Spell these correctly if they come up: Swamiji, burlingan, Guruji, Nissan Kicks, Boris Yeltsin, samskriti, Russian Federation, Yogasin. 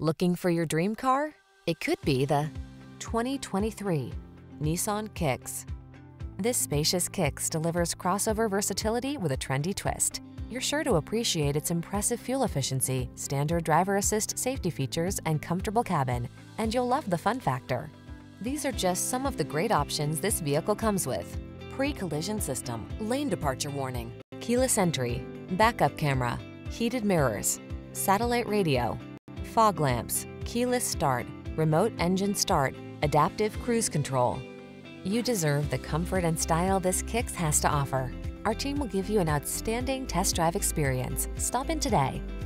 Looking for your dream car? It could be the 2023 Nissan Kicks. This spacious Kicks delivers crossover versatility with a trendy twist. You're sure to appreciate its impressive fuel efficiency, standard driver assist safety features, and comfortable cabin, and you'll love the fun factor. These are just some of the great options this vehicle comes with: pre-collision system, lane departure warning, keyless entry, backup camera, heated mirrors, satellite radio, fog lamps, keyless start, remote engine start, adaptive cruise control. You deserve the comfort and style this Kicks has to offer. Our team will give you an outstanding test drive experience. Stop in today.